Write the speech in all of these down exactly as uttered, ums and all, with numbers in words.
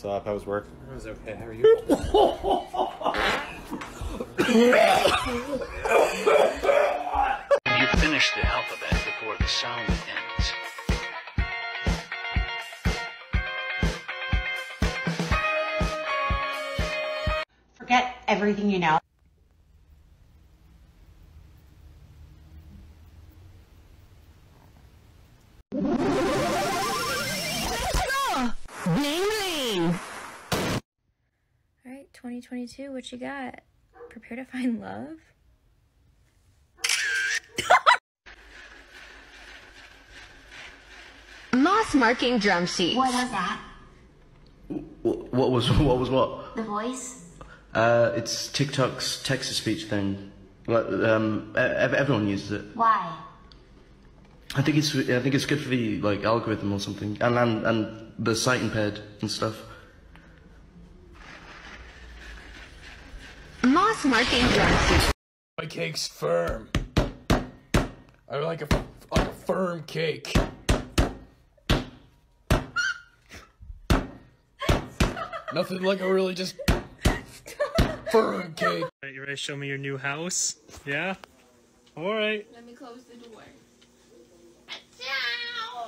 What's up? How was work? It was okay. How are you? You finish the alphabet before the sound ends. Forget everything you know. Alright, twenty twenty-two, what you got? Prepare to find love? Moss marking drum seats. What was that? What was what was what? The voice? Uh, it's TikTok's text-to-speech thing. Um, everyone uses it. Why? I think it's I think it's good for the like algorithm or something, and and, and the sight impaired and stuff. Moss marking drum. My cake's firm. I like a like a firm cake. Nothing like a really just firm cake. All right, you ready to show me your new house? Yeah. All right. Let me close the door.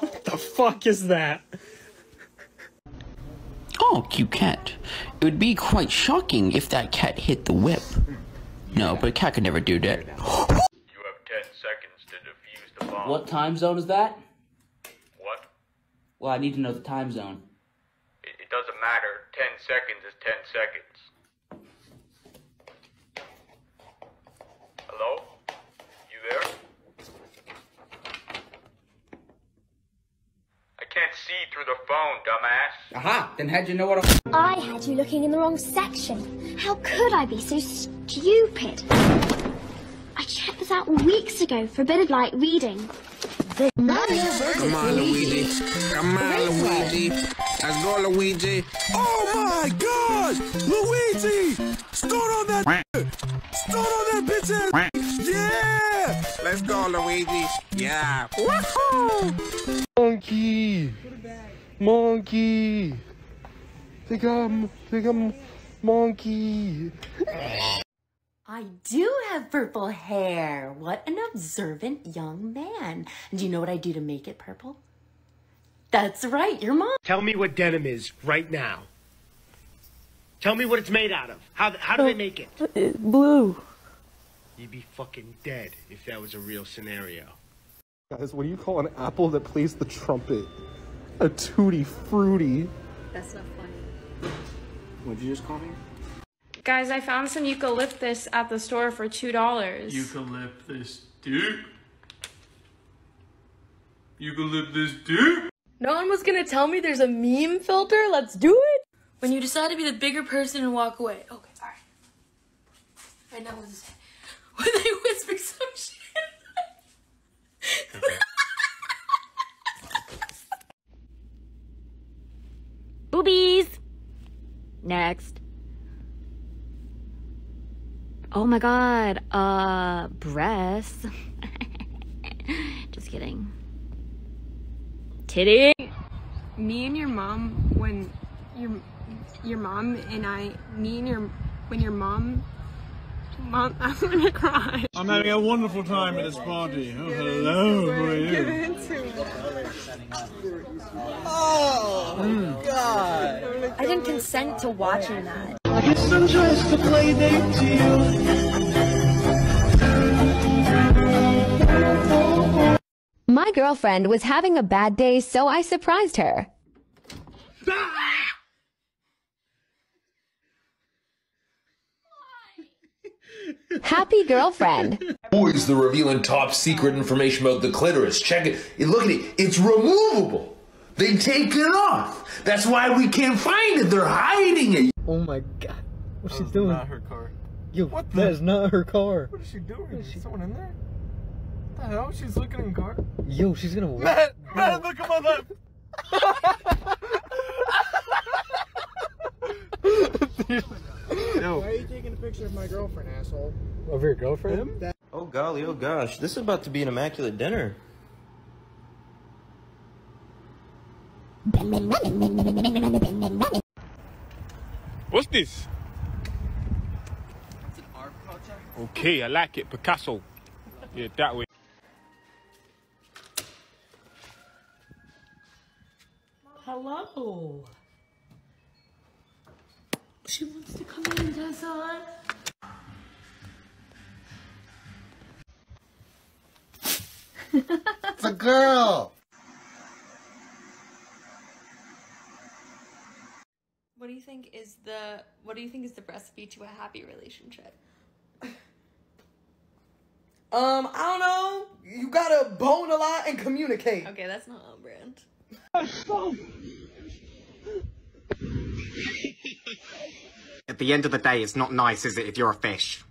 What the fuck is that? Oh, cute cat. It would be quite shocking if that cat hit the whip. No, but a cat could never do that. You have ten seconds to defuse the bomb. What time zone is that? What? Well, I need to know the time zone. It, it doesn't matter. Ten seconds is ten seconds. Hello? You there? Can't see through the phone, dumbass. Aha, then how'd you know what I'm- I had you looking in the wrong section. How could I be so stupid? I checked this out weeks ago for a bit of light reading. This Come on, Luigi. Come on, Luigi. Let's go, Luigi. Oh my God! Luigi! Start on that Start on that bitch ass. Yeah! Let's go, Luigi. Yeah. Woohoo! Monkey! Monkey! They come, they come, monkey! I do have purple hair. What an observant young man. Do you know what I do to make it purple? That's right, your mom. Tell me what denim is right now. Tell me what it's made out of. How, how do they make it? Blue. You'd be fucking dead if that was a real scenario. Guys, what do you call an apple that plays the trumpet? A tutti frutti. That's not funny. What'd you just call me? Guys, I found some eucalyptus at the store for two dollars. Eucalyptus dude? Eucalyptus dude? No one was gonna tell me there's a meme filter. Let's do it! When you decide to be the bigger person and walk away. Okay, alright. I know what this is. When they whisper some shit. Boobies. Next. Oh my God. Uh, breasts. Just kidding. Titty. Me and your mom when your your mom and I. Me and your when your mom. Mom, I'm gonna cry. I'm having a wonderful time at this party. Oh, hello, how are you? Oh, mm. God. I didn't consent to watching that. I guess I'm just to play date to you. My girlfriend was having a bad day, so I surprised her. Happy girlfriend. Always the revealing top secret information about the clitoris. Check it. Look at it. It's removable. They take it off. That's why we can't find it. They're hiding it. Oh my God. What's she doing? That's not her car. Yo, what the? That is not her car. What is she doing? What is she... Is someone in there? What the hell? She's looking in the car. Yo, she's gonna walk. Matt, Matt, look at my left. No. Why are you taking a picture of my girlfriend, asshole? Of your girlfriend? Oh golly, oh gosh, this is about to be an immaculate dinner. What's this? That's an art project. Okay, I like it. Picasso. Yeah, that way. Hello. She wants to come in, Jason. It's a girl. What do you think is the what do you think is the recipe to a happy relationship? um, I don't know. You gotta bone a lot and communicate. Okay, that's not on brand. At the end of the day, it's not nice, is it, if you're a fish?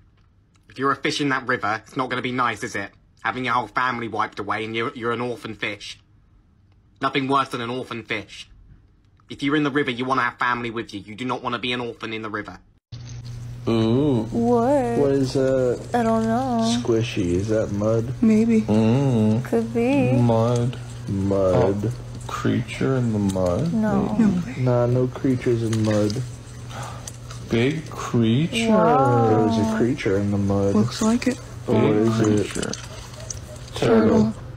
If you're a fish in that river, it's not gonna be nice, is it? Having your whole family wiped away and you're, you're an orphan fish. Nothing worse than an orphan fish. If you're in the river, you want to have family with you. You do not want to be an orphan in the river. Ooh. What? What is that? Uh, I don't know. Squishy. Is that mud? Maybe. Mm. Could be. Mud. Mud. Oh, creature in the mud? No. No. Nah, no creatures in mud. Big creature. Wow. There was a creature in the mud. Looks like it. Big what is creature. It? Turtle. Turtle.